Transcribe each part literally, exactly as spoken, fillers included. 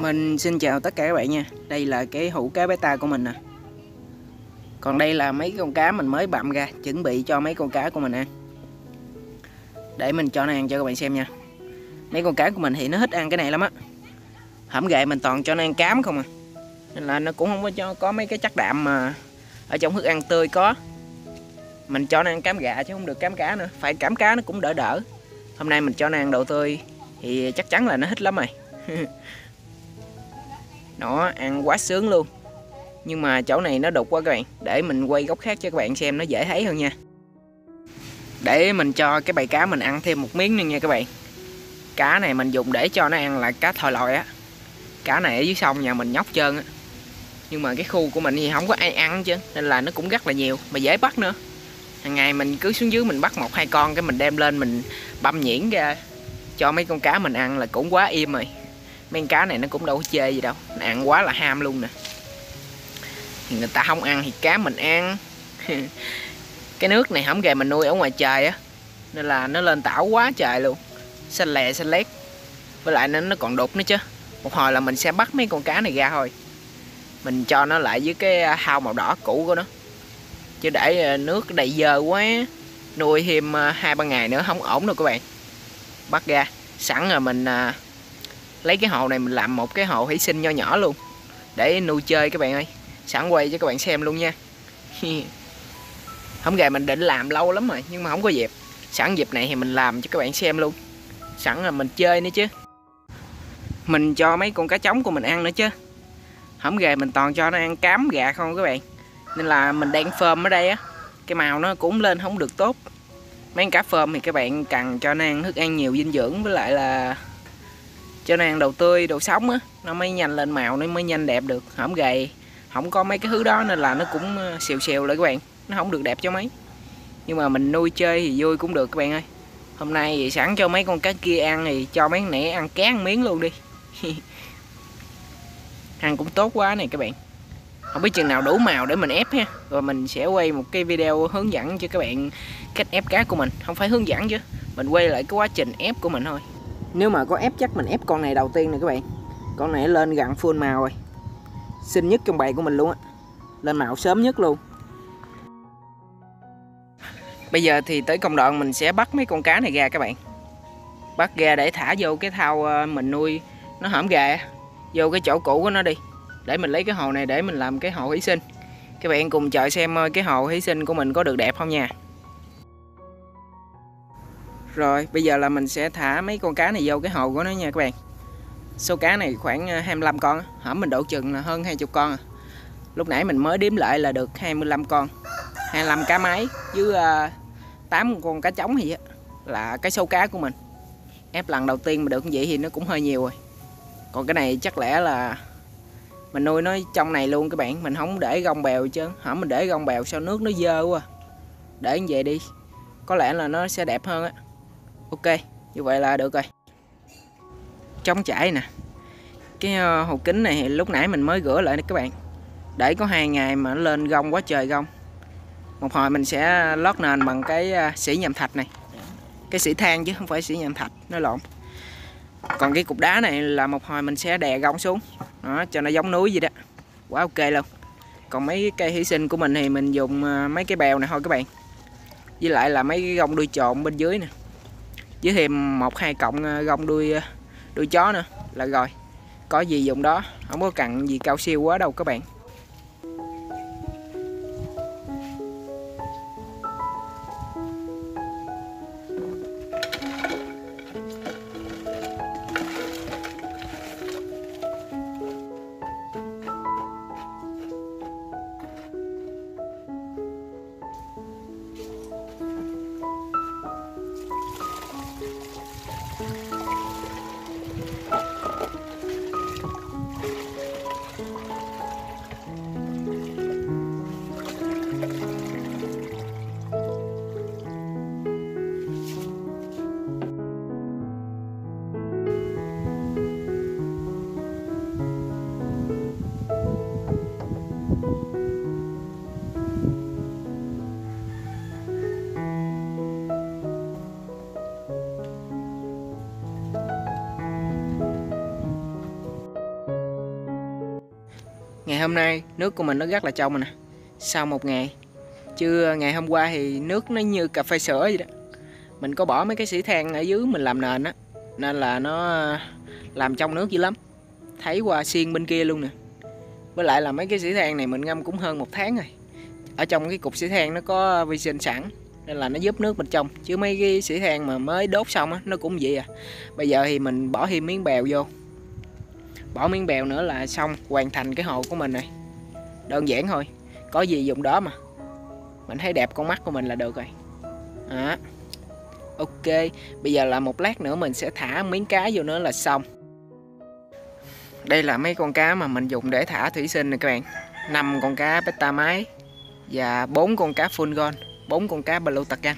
Mình xin chào tất cả các bạn nha. Đây là cái hũ cá beta của mình nè. Còn đây là mấy con cá mình mới bặm ra, chuẩn bị cho mấy con cá của mình ăn. Để mình cho nó ăn cho các bạn xem nha. Mấy con cá của mình thì nó thích ăn cái này lắm á. Hổm gậy mình toàn cho nó ăn cám không à, nên là nó cũng không có cho có mấy cái chất đạm mà ở trong thức ăn tươi có. Mình cho nó ăn cám gà chứ không được cám cá nữa. Phải cám cá nó cũng đỡ đỡ. Hôm nay mình cho nó ăn đậu tươi thì chắc chắn là nó thích lắm rồi. Nó ăn quá sướng luôn. Nhưng mà chỗ này nó đục quá các bạn. Để mình quay góc khác cho các bạn xem nó dễ thấy hơn nha. Để mình cho cái bầy cá mình ăn thêm một miếng nữa nha các bạn. Cá này mình dùng để cho nó ăn là cá thòi lòi á. Cá này ở dưới sông nhà mình nhóc trơn á. Nhưng mà cái khu của mình thì không có ai ăn chứ, nên là nó cũng rất là nhiều mà dễ bắt nữa. Hàng ngày mình cứ xuống dưới mình bắt một hai con, cái mình đem lên mình băm nhuyễn ra cho mấy con cá mình ăn là cũng quá im rồi. Mấy con cá này nó cũng đâu có chê gì đâu, nó ăn quá là ham luôn nè. Thì người ta không ăn thì cá mình ăn. Cái nước này hổng gầy mình nuôi ở ngoài trời á, nên là nó lên tảo quá trời luôn, xanh lè xanh lét. Với lại nó, nó còn đục nữa chứ. Một hồi là mình sẽ bắt mấy con cá này ra thôi. Mình cho nó lại với cái hao màu đỏ cũ của nó, chứ để nước đầy dơ quá nuôi thêm hai ba ngày nữa không ổn đâu các bạn. Bắt ra sẵn rồi mình à, lấy cái hồ này mình làm một cái hồ thủy sinh nho nhỏ luôn để nuôi chơi các bạn ơi. Sẵn quay cho các bạn xem luôn nha. Không gà mình định làm lâu lắm rồi nhưng mà không có dịp. Sẵn dịp này thì mình làm cho các bạn xem luôn. Sẵn là mình chơi nữa chứ. Mình cho mấy con cá trống của mình ăn nữa chứ. Không gà mình toàn cho nó ăn cám gà không các bạn, nên là mình đang phơm ở đây á, cái màu nó cũng lên không được tốt. Mấy con cá phơm thì các bạn cần cho nó ăn thức ăn nhiều dinh dưỡng, với lại là cho nó ăn đồ tươi, đồ sống á, nó mới nhanh lên màu, nó mới nhanh đẹp được. Hổng gầy, không có mấy cái thứ đó nên là nó cũng xìu xìu lại các bạn, nó không được đẹp cho mấy. Nhưng mà mình nuôi chơi thì vui cũng được các bạn ơi. Hôm nay thì sẵn cho mấy con cá kia ăn thì cho mấy con nãy ăn cá một miếng luôn đi. Ăn cũng tốt quá này các bạn. Không biết chừng nào đủ màu để mình ép ha. Rồi mình sẽ quay một cái video hướng dẫn cho các bạn cách ép cá của mình. Không phải hướng dẫn chứ, mình quay lại cái quá trình ép của mình thôi. Nếu mà có ép chắc mình ép con này đầu tiên nè các bạn. Con này lên gần full màu rồi, xinh nhất trong bầy của mình luôn á. Lên màu sớm nhất luôn. Bây giờ thì tới công đoạn mình sẽ bắt mấy con cá này ra các bạn. Bắt ra để thả vô cái thau mình nuôi nó hổm gà, vô cái chỗ cũ của nó đi. Để mình lấy cái hồ này để mình làm cái hồ thủy sinh. Các bạn cùng chờ xem cái hồ thủy sinh của mình có được đẹp không nha. Rồi bây giờ là mình sẽ thả mấy con cá này vô cái hồ của nó nha các bạn. Số cá này khoảng hai mươi lăm con. Hổm mình độ chừng là hơn hai mươi con à. Lúc nãy mình mới đếm lại là được hai mươi lăm con, hai mươi lăm cá máy với tám con cá trống gì á, là cái số cá của mình. Ép lần đầu tiên mà được như vậy thì nó cũng hơi nhiều rồi. Còn cái này chắc lẽ là mình nuôi nó trong này luôn các bạn. Mình không để gông bèo chứ. Hổm mình để gông bèo sao nước nó dơ quá. Để như vậy đi, có lẽ là nó sẽ đẹp hơn á. Ok, như vậy là được rồi. Trống chảy nè. Cái hồ kính này lúc nãy mình mới rửa lại nè các bạn. Để có hai ngày mà nó lên gông quá trời gông. Một hồi mình sẽ lót nền bằng cái sỉ nhàm thạch này. Cái sỉ than chứ không phải sỉ nhàm thạch, nó lộn. Còn cái cục đá này là một hồi mình sẽ đè gông xuống. Đó, cho nó giống núi vậy đó. Quá ok luôn. Còn mấy cái cây thủy sinh của mình thì mình dùng mấy cái bèo này thôi các bạn. Với lại là mấy cái gông đuôi trộn bên dưới nè. Với thêm một hai cọng gông đuôi đuôi chó nữa là rồi. Có gì dùng đó, không có cần gì cao siêu quá đâu các bạn. Ngày hôm nay nước của mình nó rất là trong rồi nè, sau một ngày. Chứ ngày hôm qua thì nước nó như cà phê sữa vậy đó. Mình có bỏ mấy cái xỉ than ở dưới mình làm nền á, nên là nó làm trong nước dữ lắm, thấy qua xiên bên kia luôn nè. Với lại là mấy cái xỉ than này mình ngâm cũng hơn một tháng rồi. Ở trong cái cục xỉ than nó có vi sinh sẵn nên là nó giúp nước bên trong. Chứ mấy cái xỉ than mà mới đốt xong á, nó cũng vậy à. Bây giờ thì mình bỏ thêm miếng bèo vô, bỏ miếng bèo nữa là xong, hoàn thành cái hồ của mình này. Đơn giản thôi, có gì dùng đó mà. Mình thấy đẹp con mắt của mình là được rồi à. Ok, bây giờ là một lát nữa mình sẽ thả miếng cá vô nữa là xong. Đây là mấy con cá mà mình dùng để thả thủy sinh này các bạn. Năm con cá betta máy và bốn con cá full gold, bốn con cá blue tạc căng.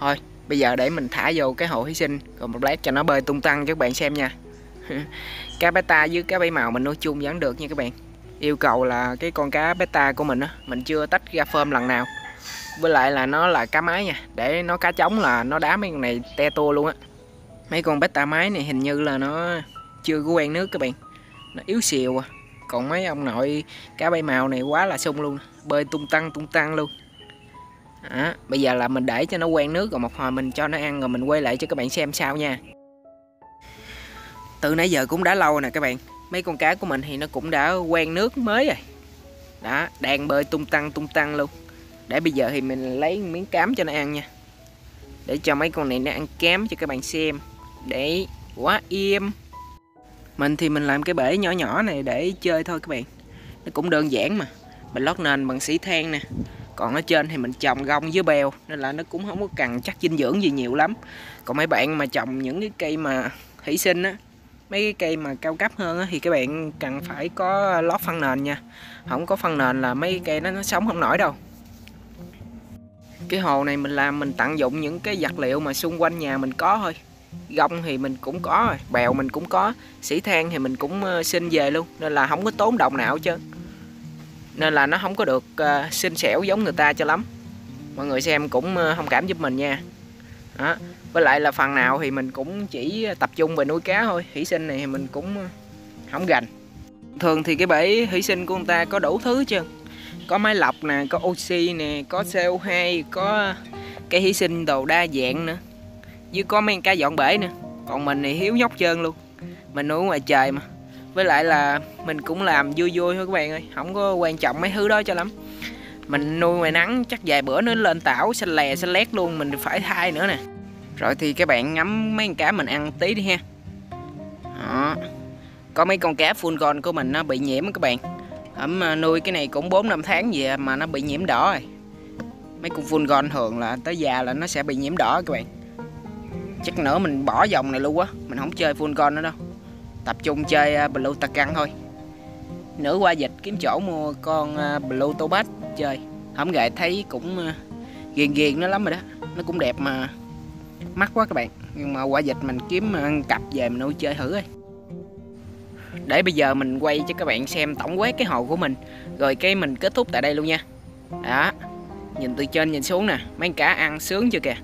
Thôi, bây giờ để mình thả vô cái hồ thủy sinh, rồi một lát cho nó bơi tung tăng cho các bạn xem nha. Cá betta với cá bảy màu mình nuôi chung vẫn được nha các bạn. Yêu cầu là cái con cá betta của mình á, mình chưa tách ra phơm lần nào. Với lại là nó là cá mái nha, để nó cá trống là nó đá mấy con này te tua luôn á. Mấy con betta mái này hình như là nó chưa có quen nước các bạn, nó yếu xìu à. Còn mấy ông nội cá bảy màu này quá là sung luôn, bơi tung tăng tung tăng luôn. À, bây giờ là mình để cho nó quen nước, rồi một hồi mình cho nó ăn rồi mình quay lại cho các bạn xem sao nha. Từ nãy giờ cũng đã lâu nè các bạn, mấy con cá của mình thì nó cũng đã quen nước mới rồi. Đó, đang bơi tung tăng tung tăng luôn. Để bây giờ thì mình lấy miếng cám cho nó ăn nha, để cho mấy con này nó ăn cám cho các bạn xem. Để quá im. Mình thì mình làm cái bể nhỏ nhỏ này để chơi thôi các bạn, nó cũng đơn giản mà. Mình lót nền bằng xỉ than nè, còn ở trên thì mình trồng gông với bèo, nên là nó cũng không có cần chắc dinh dưỡng gì nhiều lắm. Còn mấy bạn mà trồng những cái cây mà thủy sinh á, mấy cái cây mà cao cấp hơn á, thì các bạn cần phải có lót phân nền nha. Không có phân nền là mấy cái cây đó nó sống không nổi đâu. Cái hồ này mình làm mình tận dụng những cái vật liệu mà xung quanh nhà mình có thôi. Gông thì mình cũng có rồi, bèo mình cũng có, xỉ than thì mình cũng xin về luôn, nên là không có tốn đồng nào chứ. Nên là nó không có được uh, xinh xẻo giống người ta cho lắm. Mọi người xem cũng uh, thông cảm giúp mình nha. Đó. Với lại là phần nào thì mình cũng chỉ tập trung về nuôi cá thôi. Thủy sinh này thì mình cũng uh, không gành. Thường thì cái bể thủy sinh của người ta có đủ thứ chứ. Có máy lọc nè, có oxy nè, có xê o hai, có cái thủy sinh đồ đa dạng nữa, với có mấy cá dọn bể nữa. Còn mình thì hiếu nhóc trơn luôn, mình nuôi ngoài trời mà. Với lại là mình cũng làm vui vui thôi các bạn ơi, không có quan trọng mấy thứ đó cho lắm. Mình nuôi ngoài nắng chắc vài bữa nó lên tảo xanh lè xanh lét luôn, mình phải thay nữa nè. Rồi thì các bạn ngắm mấy con cá mình ăn tí đi ha. Đó. Có mấy con cá full gold của mình nó bị nhiễm các bạn. Ẩm nuôi cái này cũng bốn năm tháng gì mà nó bị nhiễm đỏ rồi. Mấy con full gold thường là tới già là nó sẽ bị nhiễm đỏ các bạn. Chắc nữa mình bỏ dòng này luôn á, mình không chơi full gold nữa đâu, tập trung chơi blue tạc căng thôi. Nửa qua dịch kiếm chỗ mua con blue tobat chơi, không gài thấy cũng ghiền ghiền nó lắm rồi đó. Nó cũng đẹp mà mắc quá các bạn, nhưng mà qua dịch mình kiếm ăn cặp về mình nuôi chơi thử ấy. Để bây giờ mình quay cho các bạn xem tổng quát cái hồ của mình, rồi cái mình kết thúc tại đây luôn nha. Đó, nhìn từ trên nhìn xuống nè, mấy cá ăn sướng chưa kìa.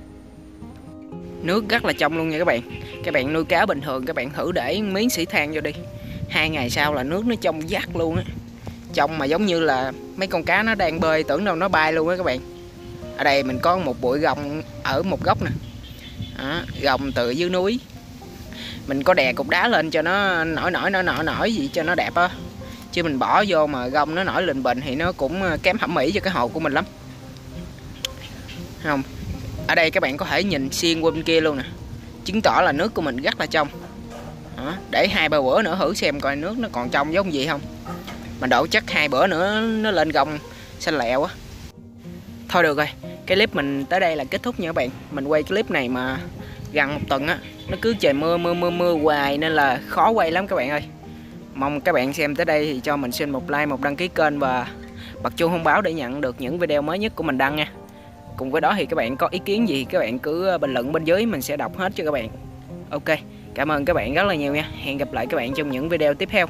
Nước rất là trong luôn nha các bạn. Các bạn nuôi cá bình thường các bạn thử để miếng xỉ than vô đi, hai ngày sau là nước nó trong vắt luôn á. Trong mà giống như là mấy con cá nó đang bơi tưởng đâu nó bay luôn á các bạn. Ở đây mình có một bụi gồng ở một góc nè. Đó, gồng từ dưới núi mình có đè cục đá lên cho nó nổi nổi nổi nổi nổi gì cho nó đẹp á, chứ mình bỏ vô mà gông nó nổi lình bình thì nó cũng kém thẩm mỹ cho cái hồ của mình lắm. Không, ở đây các bạn có thể nhìn xuyên qua bên kia luôn nè, chứng tỏ là nước của mình rất là trong. Đó, để hai ba bữa nữa thử xem coi nước nó còn trong giống gì không. Mình đổ chắc hai bữa nữa nó lên gông xanh lẹo á. Thôi được rồi, cái clip mình tới đây là kết thúc nha các bạn. Mình quay clip này mà gần một tuần á, nó cứ trời mưa mưa mưa mưa hoài nên là khó quay lắm các bạn ơi. Mong các bạn xem tới đây thì cho mình xin một like, một đăng ký kênh và bật chuông thông báo để nhận được những video mới nhất của mình đăng nha. Cùng với đó thì các bạn có ý kiến gì các bạn cứ bình luận bên dưới, mình sẽ đọc hết cho các bạn. Ok, cảm ơn các bạn rất là nhiều nha. Hẹn gặp lại các bạn trong những video tiếp theo.